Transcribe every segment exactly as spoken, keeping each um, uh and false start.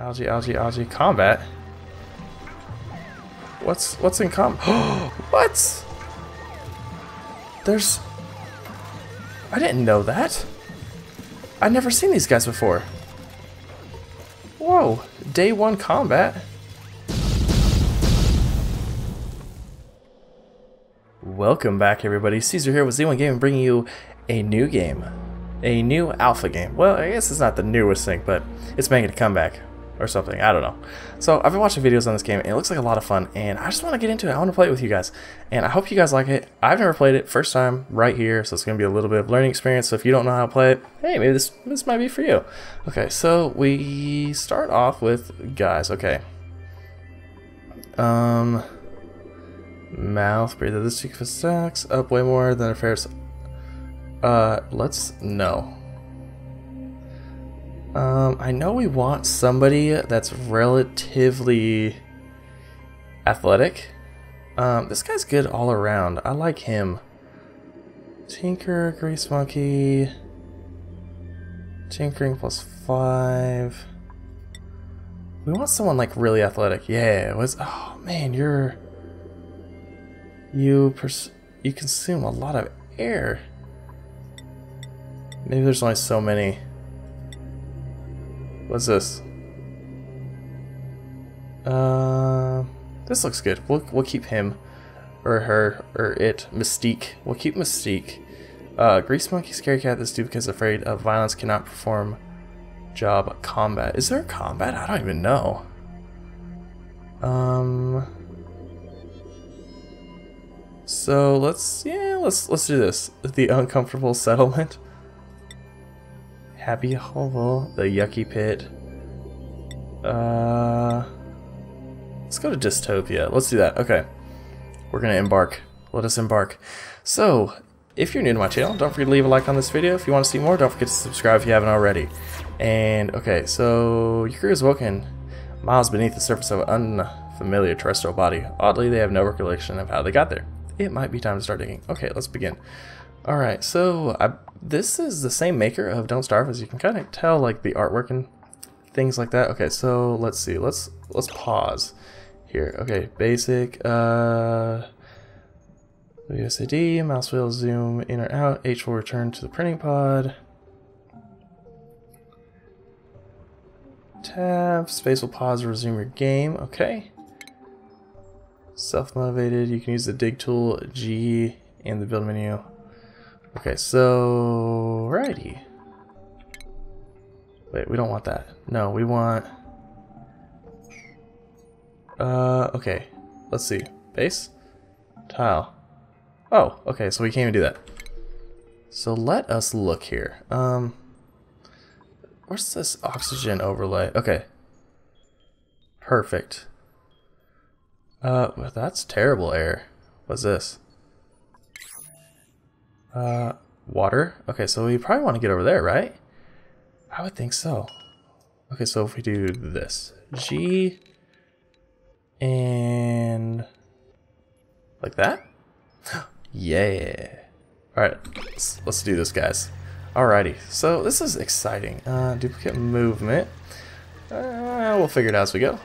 Algae, algae, algae, combat. What's what's in combat? What? There's. I didn't know that. I've never seen these guys before. Whoa! Day one combat. Welcome back, everybody. Caesar here with Z one Gaming, bringing you a new game, a new alpha game. Well, I guess it's not the newest thing, but it's making a comeback or something. I don't know. So I've been watching videos on this game, and it looks like a lot of fun, and I just want to get into it. I want to play it with you guys, and I hope you guys like it. I've never played it, first time right here, so it's going to be a little bit of learning experience. So if you don't know how to play it, hey, maybe this this might be for you. Okay, so we start off with guys. Okay. Um, mouth breather. This cheek sucks up way more than a Ferris. Uh, let's no. Um, I know we want somebody that's relatively athletic. Um, this guy's good all around. I like him. Tinker, Grease Monkey. Tinkering plus five. We want someone like really athletic. Yeah, it was. Oh man, you're. You pers you consume a lot of air. Maybe there's only so many. What's this? Uh, this looks good. We'll, we'll keep him, or her, or it. Mystique. We'll keep Mystique. Uh, Grease Monkey, Scary Cat, this dude is afraid of violence, cannot perform job combat. Is there combat? I don't even know. Um. So let's yeah let's let's do this. The uncomfortable settlement. Happy Hovel, the Yucky Pit. Uh, let's go to Dystopia. Let's do that. Okay, we're gonna embark. Let us embark. So, if you're new to my channel, don't forget to leave a like on this video. If you want to see more, don't forget to subscribe if you haven't already. And okay, so your crew is woken miles beneath the surface of an unfamiliar terrestrial body. Oddly, they have no recollection of how they got there. It might be time to start digging. Okay, let's begin. All right, so I. This is the same maker of Don't Starve, as you can kind of tell, like the artwork and things like that. Okay, so let's see. Let's let's pause here. Okay, basic. Uh, U S A D, mouse wheel, zoom in or out. H will return to the printing pod. Tab, space will pause to resume your game. Okay. Self-motivated. You can use the dig tool, G, and the build menu. Okay, so righty. Wait, we don't want that. No, we want. Uh, okay. Let's see. Base, tile. Oh, okay. So we can't even do that. So let us look here. Um, where's this oxygen overlay? Okay. Perfect. Uh, well, that's terrible air. What's this? Uh, water. Okay, so we probably want to get over there, right? I would think so. Okay, so if we do this, G, and like that. Yeah. All right, let's, let's do this, guys. Alrighty. So this is exciting. Uh, duplicate movement. Uh, we'll figure it out as we go.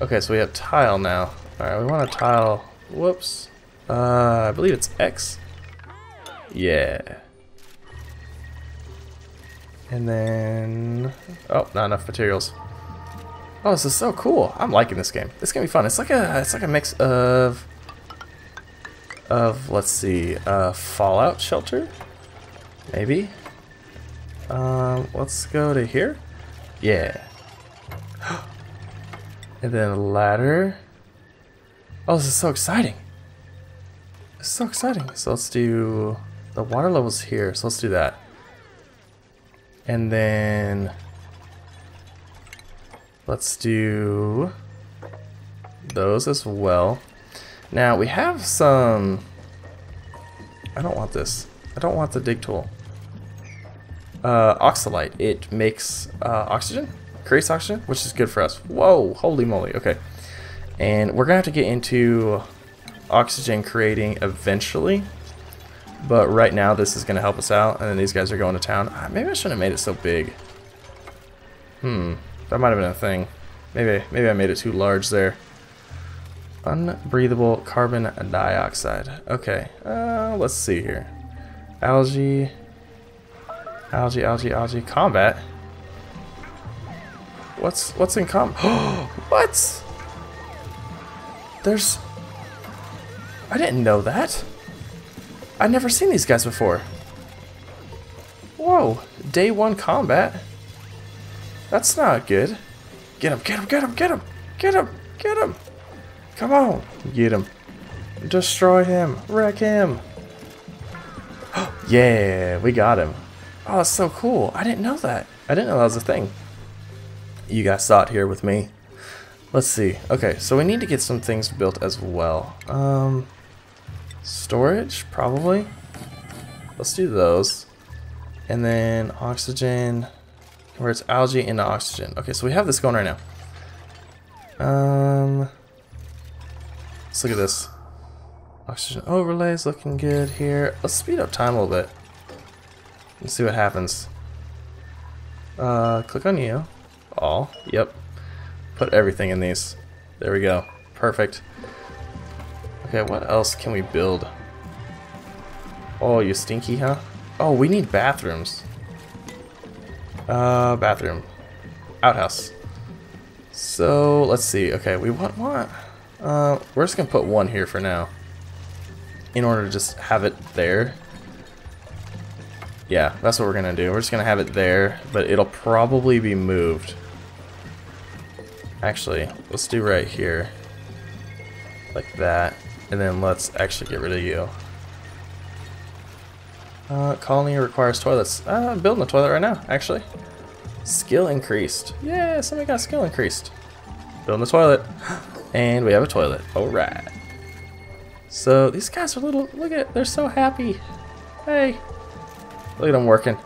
Okay, so we have tile now. All right, we want a tile. Whoops. Uh, I believe it's X. Yeah. And then, oh, not enough materials. Oh, this is so cool. I'm liking this game. This can be fun. It's like a, it's like a mix of, of let's see, uh, Fallout Shelter, maybe. Um, let's go to here. Yeah. And then a ladder. Oh, this is so exciting. It's so exciting. So let's do. The water level's here, so let's do that. And then let's do those as well. Now we have some. I don't want this. I don't want the dig tool. Uh, Oxalite. It makes uh, oxygen, creates oxygen, which is good for us. Whoa, holy moly. Okay. And we're gonna have to get into oxygen creating eventually. But right now, this is going to help us out. And then these guys are going to town. Maybe I shouldn't have made it so big. Hmm. That might have been a thing. Maybe, maybe I made it too large there. Unbreathable carbon dioxide. Okay, uh, let's see here. Algae, algae, algae, algae. Combat. What's what's in combat? What? There's. I didn't know that. I've never seen these guys before. Whoa! Day one combat. That's not good. Get him! Get him! Get him! Get him! Get him! Get him! Come on! Get him! Destroy him! Wreck him! Yeah, we got him. Oh, that's so cool. I didn't know that. I didn't know that was a thing. You guys saw it here with me. Let's see. Okay, so we need to get some things built as well. Um, storage, probably. Let's do those. And then oxygen, where it's algae into oxygen. Okay, so we have this going right now. Um... Let's look at this. Oxygen overlays looking good here. Let's speed up time a little bit. Let's see what happens. Uh, click on you. All. Yep. Put everything in these. There we go. Perfect. Okay, what else can we build? Oh, you stinky, huh? Oh, we need bathrooms. Uh, bathroom. Outhouse. So, let's see. Okay, we want what? Uh, we're just gonna put one here for now, in order to just have it there. Yeah, that's what we're gonna do. We're just gonna have it there, but it'll probably be moved. Actually, let's do right here, like that, and then let's actually get rid of you. Uh, colony requires toilets. Uh, I'm building a toilet right now, actually. Skill increased. Yeah, somebody got skill increased. Building the toilet. And we have a toilet. Alright. So these guys are little, look at it, they're so happy. Hey. Look at them working.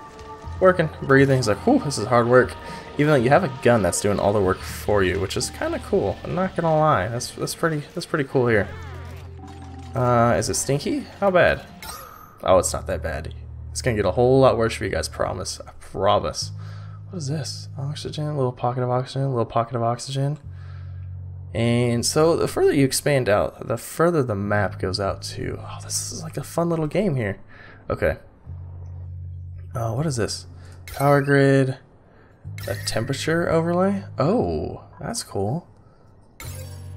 Working, breathing. He's like, whew, this is hard work. Even though you have a gun that's doing all the work for you, which is kinda cool. I'm not gonna lie. That's that's pretty that's pretty cool here. Uh is it stinky? How bad? Oh, it's not that bad. It's gonna get a whole lot worse for you guys, promise. I promise. What is this? Oxygen, little pocket of oxygen, little pocket of oxygen. And so the further you expand out, the further the map goes out to. Oh, this is like a fun little game here. Okay. Oh, uh, what is this? Power grid, a temperature overlay. Oh, that's cool.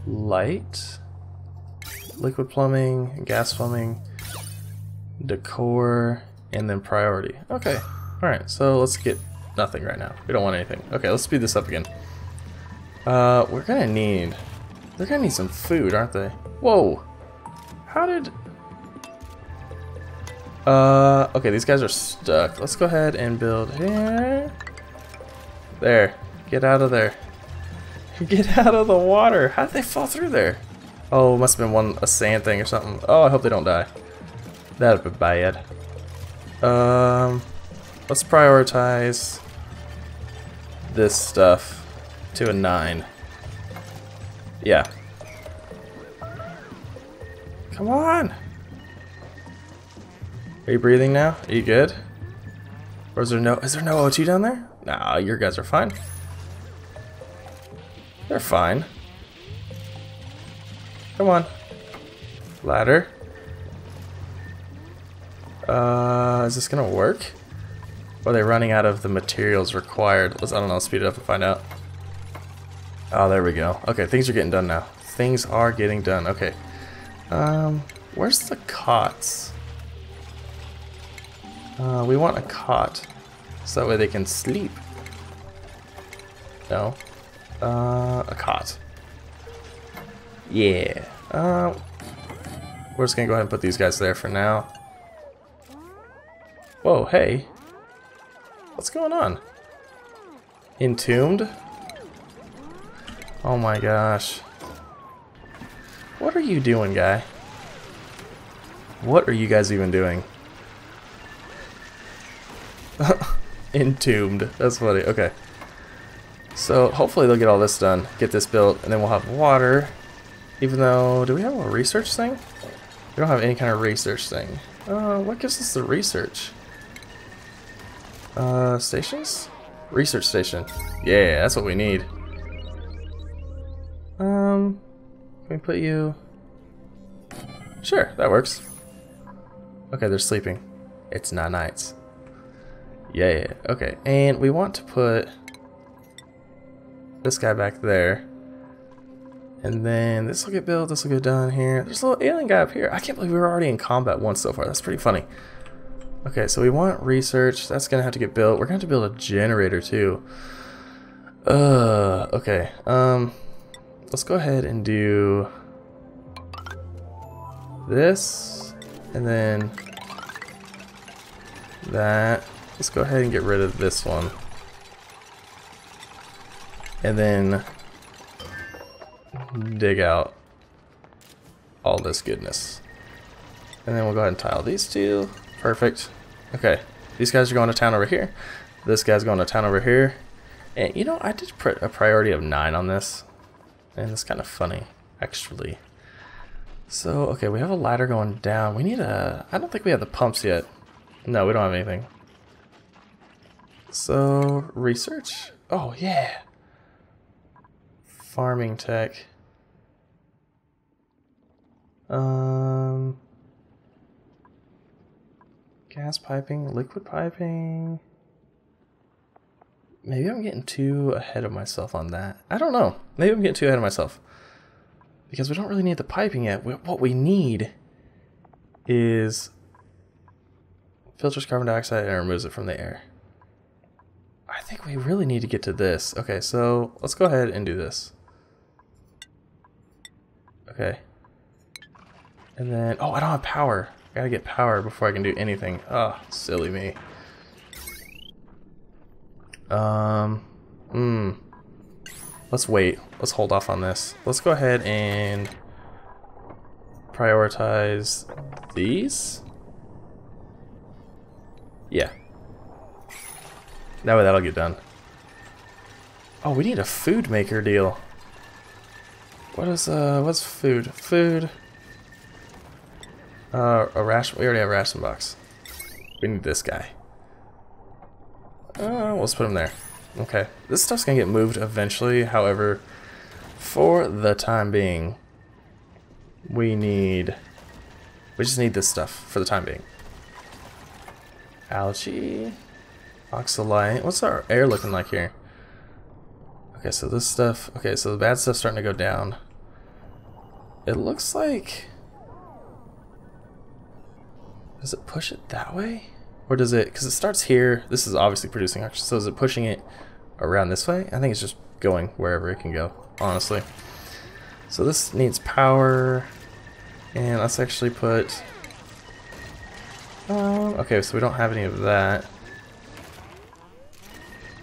Light, liquid plumbing, gas plumbing, decor, and then priority. Okay. All right. So let's get nothing right now. We don't want anything. Okay. Let's speed this up again. Uh, we're gonna need, they're gonna need some food, aren't they? Whoa! How did... Uh, okay, these guys are stuck. Let's go ahead and build here. There. Get out of there. Get out of the water! How did they fall through there? Oh, must have been one, a sand thing or something. Oh, I hope they don't die. That'd be bad. Um, let's prioritize this stuff. To a nine. Yeah. Come on! Are you breathing now? Are you good? Or is there no, is there no O two down there? Nah, your guys are fine. They're fine. Come on. Ladder. Uh, is this gonna work? Or are they running out of the materials required? Let's, I don't know, speed it up and find out. Oh, there we go. Okay, things are getting done now. Things are getting done. Okay. Um, where's the cots? Uh, we want a cot. So that way they can sleep. No. Uh, a cot. Yeah. Uh, we're just gonna go ahead and put these guys there for now. Whoa, hey. What's going on? Entombed? Oh my gosh. What are you doing, guy? What are you guys even doing? Entombed. That's funny. Okay. So hopefully they'll get all this done. Get this built, and then we'll have water. Even though, do we have a research thing? We don't have any kind of research thing. Uh, what gives us the research? Uh, stations? Research station. Yeah, that's what we need. Um, can we put you... Sure, that works. Okay, they're sleeping. It's not nights. Yeah, yeah, okay. And we want to put this guy back there. And then this will get built, this will go down here. There's a little alien guy up here. I can't believe we were already in combat once so far. That's pretty funny. Okay, so we want research. That's going to have to get built. We're going to have to build a generator too. Uh, okay. Um, let's go ahead and do this. And then that. Let's go ahead and get rid of this one. And then dig out all this goodness. And then we'll go ahead and tile these two. Perfect. Okay. These guys are going to town over here. This guy's going to town over here. And you know, I did put a priority of nine on this. And it's kind of funny, actually. So, okay, we have a ladder going down. We need a... I don't think we have the pumps yet. No, we don't have anything. So, research. Oh, yeah. Farming tech. Um... Gas piping, liquid piping. Maybe I'm getting too ahead of myself on that. I don't know. Maybe I'm getting too ahead of myself. Because we don't really need the piping yet. What we need is filters carbon dioxide and removes it from the air. I think we really need to get to this. Okay, so let's go ahead and do this. Okay. And then, oh, I don't have power. Gotta get power before I can do anything. Oh, silly me. Um, hmm. Let's wait. Let's hold off on this. Let's go ahead and prioritize these. Yeah. That way that'll get done. Oh, we need a food maker deal. What is, uh, what's food? Food. Uh, a ration. We already have a ration box. We need this guy. Uh, let's put him there. Okay. This stuff's gonna get moved eventually. However, for the time being, we need. We just need this stuff for the time being. Algae, oxalite. What's our air looking like here? Okay, so this stuff. Okay, so the bad stuff's starting to go down. It looks like. Does it push it that way? Or does it, because it starts here, this is obviously producing oxygen, so is it pushing it around this way? I think it's just going wherever it can go, honestly. So this needs power, and let's actually put, um, okay, so we don't have any of that.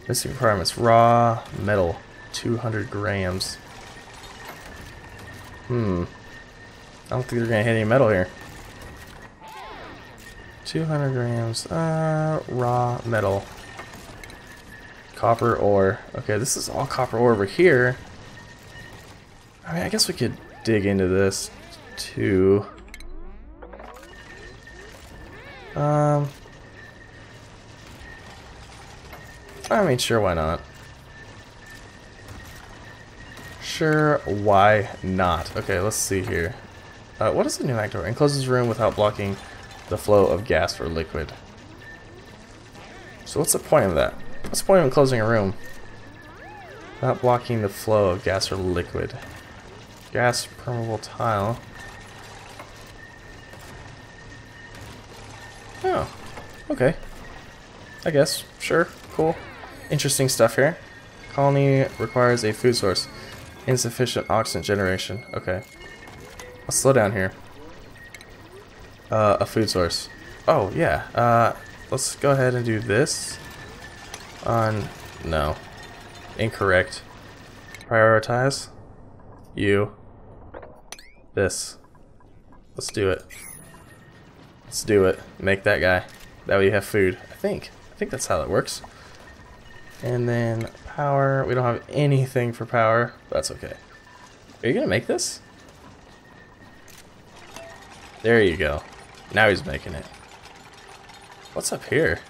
Missing requirements, raw metal, two hundred grams. Hmm, I don't think they're gonna hit any metal here. two hundred grams, uh, raw metal, copper ore. Okay, this is all copper ore over here. I mean, I guess we could dig into this too. Um, I mean, sure, why not? Sure, why not? Okay, let's see here. Uh, what is the new actor? Encloses room without blocking the flow of gas or liquid. So what's the point of that? What's the point of enclosing a room? Not blocking the flow of gas or liquid. Gas permeable tile. Oh, okay. I guess, sure, cool. Interesting stuff here. Colony requires a food source. Insufficient oxygen generation, okay. Let's slow down here. Uh, a food source. Oh, yeah. Uh, let's go ahead and do this. On... No. Incorrect. Prioritize. You. This. Let's do it. Let's do it. Make that guy. That way you have food. I think. I think that's how that works. And then power. We don't have anything for power. That's okay. Are you gonna make this? There you go. Now he's making it. What's up here?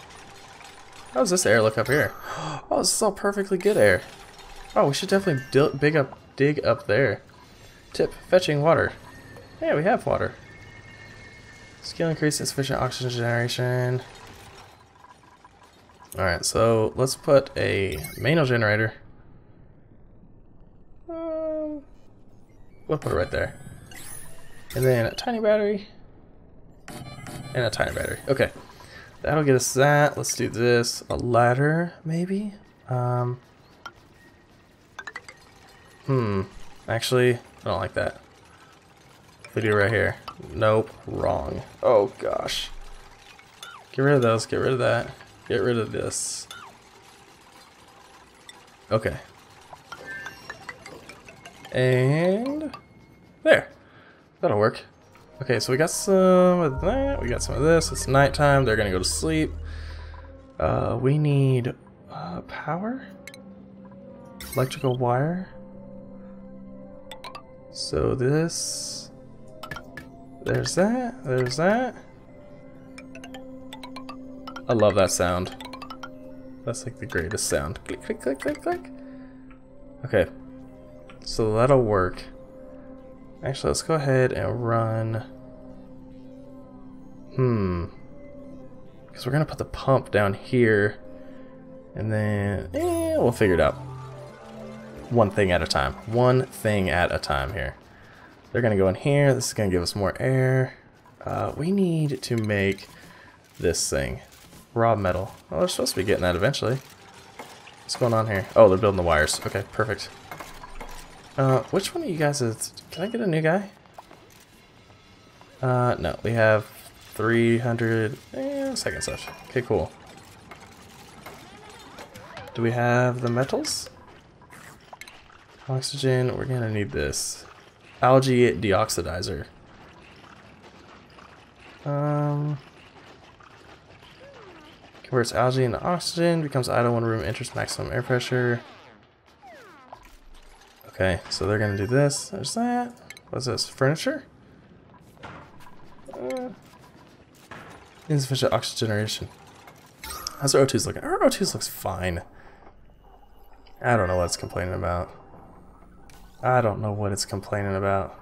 How does this air look up here? Oh, this is all perfectly good air. Oh, we should definitely dig up, dig up there. Tip, fetching water. Hey, we have water. Skill increase and sufficient oxygen generation. Alright, so let's put a manual generator. Um, we'll put it right there. And then a tiny battery. And a tiny battery. Okay. That'll get us that. Let's do this. A ladder, maybe? Um, hmm. Actually, I don't like that. We do right here. Nope. Wrong. Oh, gosh. Get rid of those. Get rid of that. Get rid of this. Okay. And... there. That'll work. Okay, so we got some of that, we got some of this, it's nighttime, they're gonna go to sleep. Uh, we need uh, power, electrical wire, so this, there's that, there's that. I love that sound, that's like the greatest sound. Click, click, click, click, click. Okay, so that'll work. Actually, let's go ahead and run. Hmm. Because we're going to put the pump down here. And then eh, we'll figure it out. One thing at a time. One thing at a time here. They're going to go in here. This is going to give us more air. Uh, we need to make this thing. Raw metal. Well, we're supposed to be getting that eventually. What's going on here? Oh, they're building the wires. Okay, perfect. Uh, which one of you guys is... can I get a new guy? Uh, no. We have three hundred... eh, seconds left. Okay, cool. Do we have the metals? Oxygen, we're gonna need this. Algae deoxidizer. Um... Converts algae into oxygen, becomes idle when room enters maximum air pressure. Okay, so they're gonna do this. There's that. What's this? Furniture? Uh, insufficient oxygen generation. How's our O two's looking? Our O two's looks fine. I don't know what it's complaining about. I don't know what it's complaining about.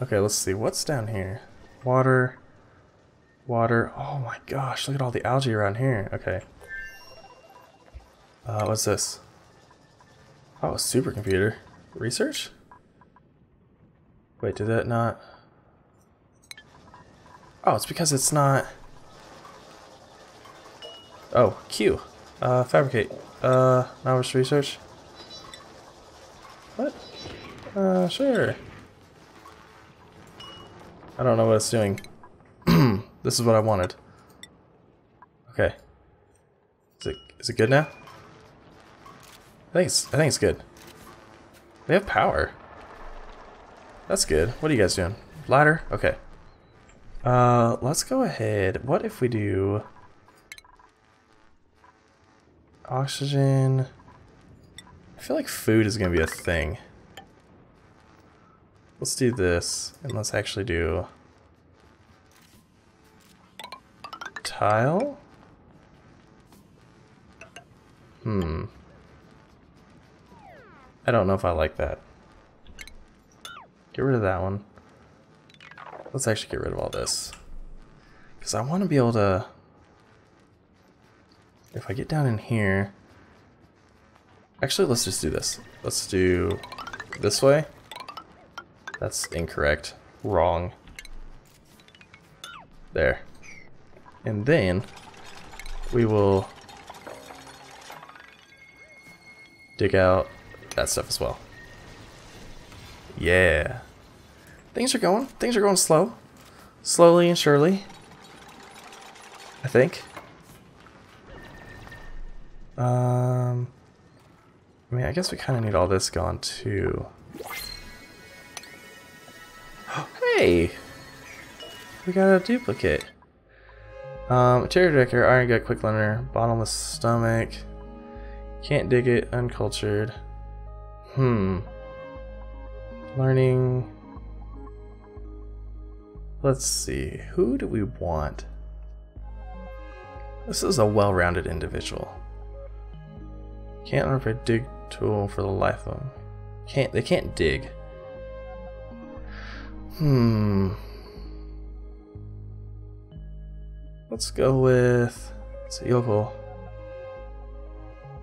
Okay, let's see. What's down here? Water. Water. Oh my gosh, look at all the algae around here. Okay. Uh, what's this? Oh, a supercomputer. Research? Wait, did that not... oh, it's because it's not... oh, Q. Uh, fabricate. Uh, knowledge research. What? Uh, sure. I don't know what it's doing. This is what I wanted. Okay. Is it, is it good now? I think, it's, I think it's good. They have power. That's good. What are you guys doing? Ladder? Okay. Uh, let's go ahead. What if we do... oxygen... I feel like food is going to be a thing. Let's do this. And let's actually do... tile? Hmm. I don't know if I like that. Get rid of that one. Let's actually get rid of all this. Because I want to be able to... if I get down in here... actually, let's just do this. Let's do this way. That's incorrect. Wrong. There. And then we will dig out that stuff as well. Yeah. Things are going. Things are going slow. Slowly and surely. I think. Um, I mean, I guess we kind of need all this gone too. Oh, hey! We got a duplicate. Um, interior decker, iron gut, quick learner, bottomless stomach. Can't dig it, uncultured. Hmm. Learning. Let's see. Who do we want? This is a well-rounded individual. Can't learn to dig tool for the life of them. Can't they can't dig. Hmm. Let's go with Yokel.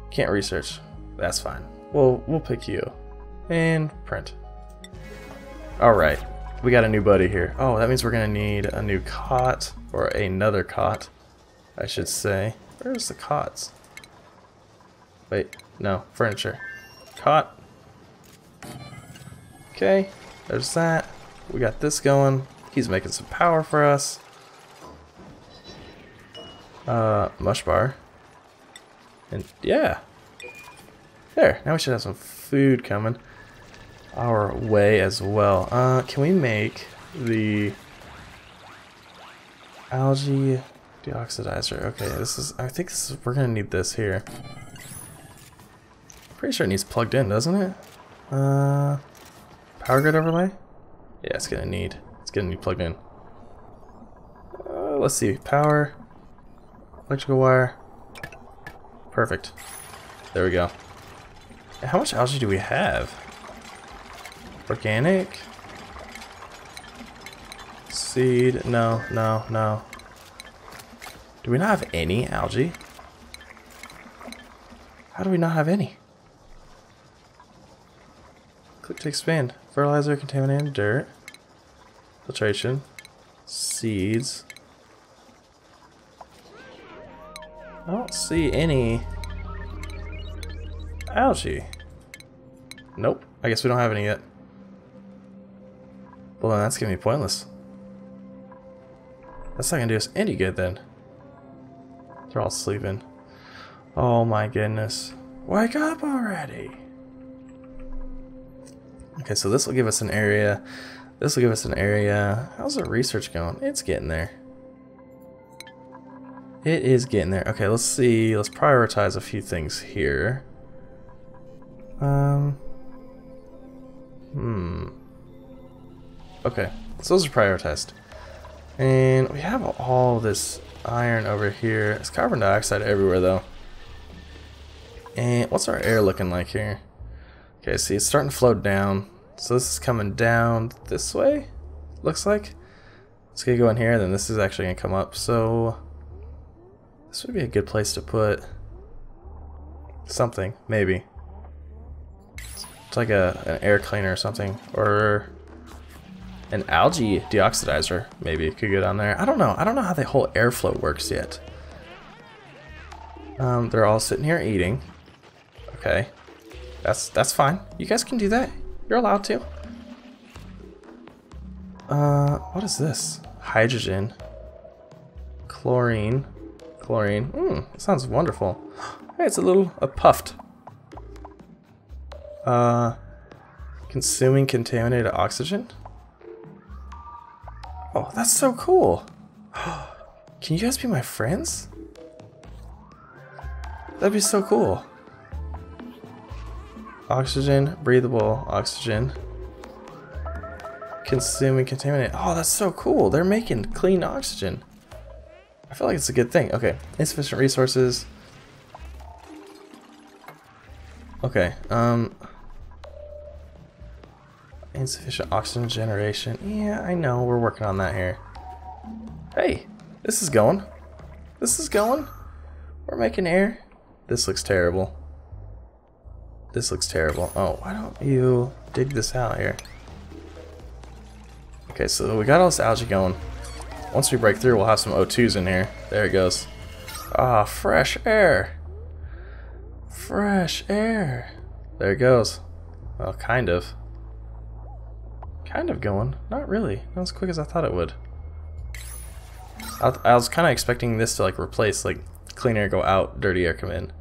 Can't research. That's fine. We'll we'll pick you. And print. Alright. We got a new buddy here. Oh, that means we're gonna need a new cot, or another cot, I should say. Where's the cots? Wait, no, furniture. Cot. Okay, there's that. We got this going. He's making some power for us. Uh, mush bar. And yeah. There, now we should have some food coming our way as well. Uh, can we make the algae deoxidizer? Okay, this is, I think this is, we're gonna need this here. Pretty sure it needs plugged in, doesn't it? Uh, power grid overlay? Yeah, it's gonna need, it's gonna need plugged in. Uh, let's see, power, electrical wire, perfect. There we go. How much algae do we have? Organic? Seed? No, no, no. Do we not have any algae? How do we not have any? Click to expand. Fertilizer, contaminant, and dirt. Filtration. Seeds. I don't see any algae. Nope. I guess we don't have any yet. Well, then that's gonna be pointless. That's not gonna do us any good then. They're all sleeping. Oh my goodness. Wake up already! Okay, so this will give us an area. This will give us an area. How's the research going? It's getting there. It is getting there. Okay, let's see. Let's prioritize a few things here. Um. Hmm. Okay, so those are prioritized. And we have all this iron over here. It's carbon dioxide everywhere though. And what's our air looking like here? Okay, see, it's starting to float down. So this is coming down this way, looks like. It's gonna go in here, then this is actually gonna come up. So this would be a good place to put something, maybe. It's like a, an air cleaner or something, or an algae deoxidizer maybe could go down there. I don't know. I don't know how the whole airflow works yet. Um, they're all sitting here eating. Okay, that's that's fine. You guys can do that. You're allowed to. Uh, what is this? Hydrogen, chlorine, chlorine. Mm, it sounds wonderful. Hey, it's a little a puffed. Uh, consuming contaminated oxygen? Oh, that's so cool! Can you guys be my friends? That'd be so cool. Oxygen, breathable oxygen. Consuming contaminated. Oh, that's so cool! They're making clean oxygen. I feel like it's a good thing. Okay, insufficient resources. Okay, um... insufficient oxygen generation. Yeah, I know. We're working on that here. Hey, this is going. This is going. We're making air. This looks terrible. This looks terrible. Oh, why don't you dig this out here? Okay, so we got all this algae going. Once we break through, we'll have some O twos in here. There it goes. Ah, fresh air. Fresh air. There it goes. Well, kind of. Kind of going, not really, not as quick as I thought it would. I, I was kind of expecting this to like replace like clean air go out, dirty air come in,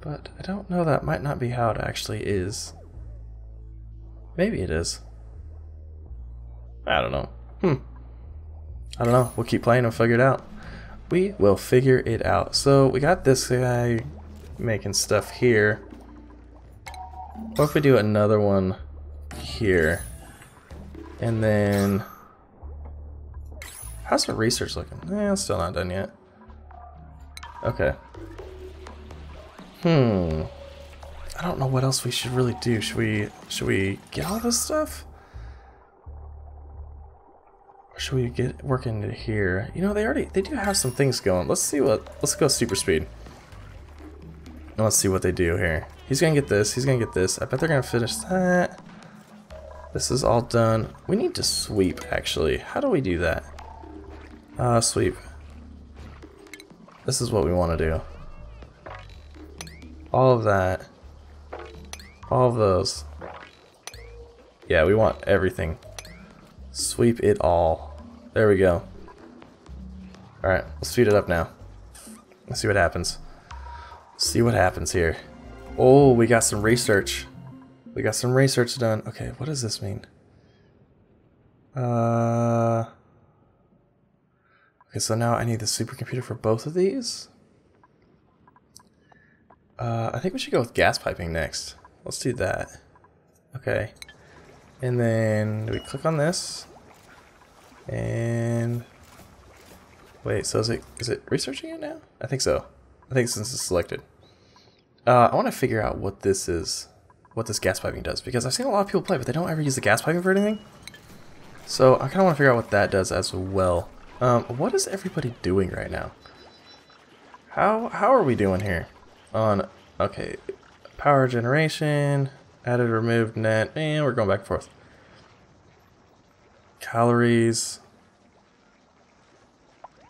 but I don't know. That might not be how it actually is. Maybe it is. I don't know. Hmm. I don't know. We'll keep playing and figure it out. We will figure it out. So we got this guy making stuff here. What if we do another one here? And then, how's the research looking? Eh, it's still not done yet. Okay. Hmm. I don't know what else we should really do. Should we? Should we get all this stuff? should we get working here? You know, they already they do have some things going. Let's see what let's go super speed. And let's see what they do here. He's gonna get this, he's gonna get this. I bet they're gonna finish that. This is all done. We need to sweep actually. How do we do that? Uh sweep. This is what we want to do. All of that. All of those. Yeah, we want everything. Sweep it all. There we go. Alright, let's speed it up now. Let's see what happens. Let's see what happens here. Oh, we got some research. We got some research done. Okay, what does this mean? Uh... Okay, so now I need the supercomputer for both of these. Uh, I think we should go with gas piping next. Let's do that. Okay. And then we click on this. And wait, so is it is it researching it now? I think so. I think since it's selected. Uh, I want to figure out what this is, what this gas piping does, because I've seen a lot of people play, but they don't ever use the gas piping for anything. So I kind of want to figure out what that does as well. Um, what is everybody doing right now? How how are we doing here? On okay, power generation. Added, removed, net, and we're going back and forth. Calories.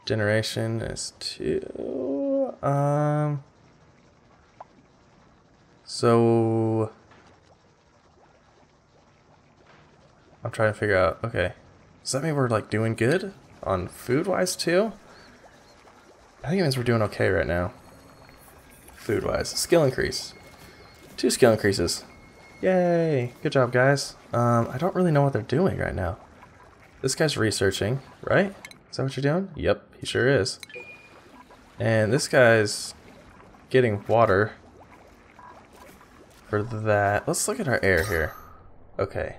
Generation is two. Um. So. I'm trying to figure out, okay. Does that mean we're like doing good on food-wise too? I think it means we're doing okay right now. Food-wise. Skill increase. Two skill increases. Yay! Good job, guys. Um, I don't really know what they're doing right now. This guy's researching, right? Is that what you're doing? Yep, he sure is. And this guy's getting water for that. Let's look at our air here. Okay.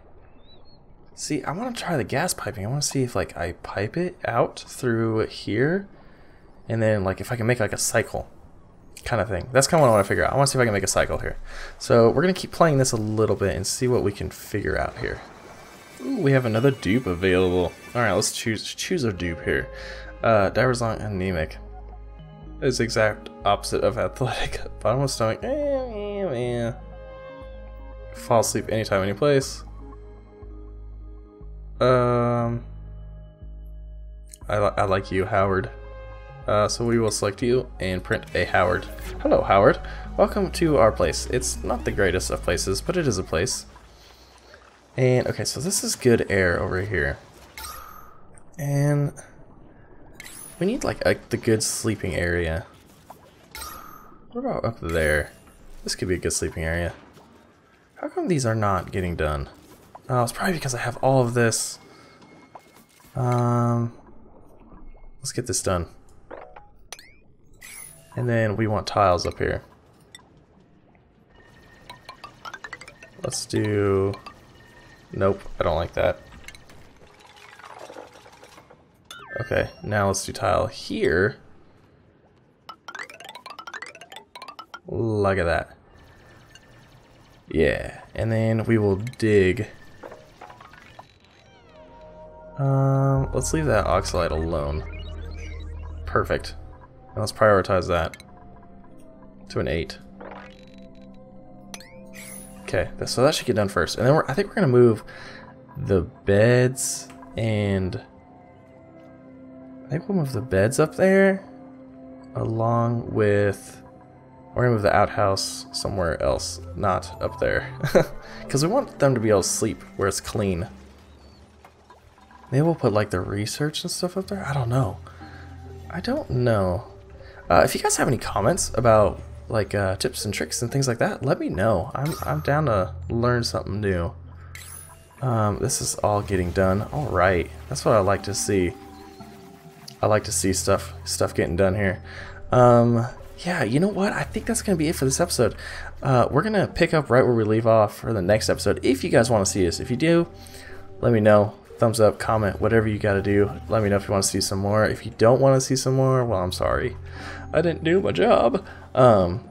See, I want to try the gas piping. I want to see if, like, I pipe it out through here, and then, like, if I can make, like, a cycle. Kind of thing. That's kind of what I want to figure out. I want to see if I can make a cycle here. So we're going to keep playing this a little bit and see what we can figure out here. Ooh, we have another dupe available. Alright, let's choose choose a dupe here. Uh, Diver's long anemic. It's exact opposite of athletic. Bottom of stomach. Eh, eh, eh. Fall asleep anytime, any place. Um, I, li I like you, Howard. Uh, so we will select you and print a Howard. Hello, Howard. Welcome to our place. It's not the greatest of places, but it is a place. And, okay, so this is good air over here. And we need, like, a, the good sleeping area. What about up there? This could be a good sleeping area. How come these are not getting done? Oh, it's probably because I have all of this. Um, let's get this done. And then we want tiles up here. Let's do... Nope, I don't like that. Okay, now let's do tile here. Look at that. Yeah, and then we will dig. Um, let's leave that oxalite alone. Perfect. Let's prioritize that to an eight. Okay, so that should get done first, and then we're, I think we're gonna move the beds, and I think we'll move the beds up there, along with we're gonna move the outhouse somewhere else, not up there, because we want them to be able to sleep where it's clean. Maybe we'll put like the research and stuff up there. I don't know. I don't know. Uh, if you guys have any comments about like uh, tips and tricks and things like that, let me know. I'm, I'm down to learn something new. Um, this is all getting done. All right, that's what I like to see. I like to see stuff stuff getting done here. Um, yeah, you know what? I think that's gonna be it for this episode. Uh, we're gonna pick up right where we leave off for the next episode. If you guys want to see us, if you do, let me know. Thumbs up, comment, whatever you gotta do. Let me know if you want to see some more. If you don't want to see some more, well, I'm sorry. I didn't do my job. Um,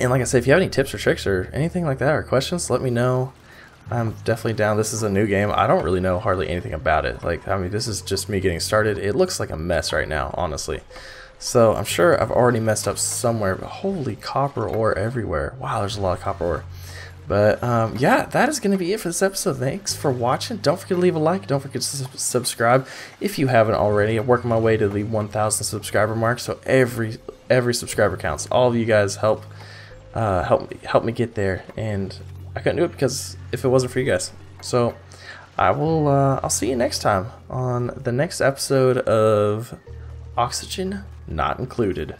and like I said, if you have any tips or tricks or anything like that or questions, let me know. I'm definitely down. This is a new game. I don't really know hardly anything about it. Like, I mean, this is just me getting started. It looks like a mess right now, honestly. So I'm sure I've already messed up somewhere, but holy copper ore everywhere. Wow, there's a lot of copper ore. But um, yeah, that is going to be it for this episode. Thanks for watching. Don't forget to leave a like. Don't forget to su subscribe if you haven't already. I'm working my way to the one thousand subscriber mark, so every every subscriber counts. All of you guys help uh, help me help me get there, and I couldn't do it because if it wasn't for you guys. So I will. Uh, I'll see you next time on the next episode of Oxygen Not Included.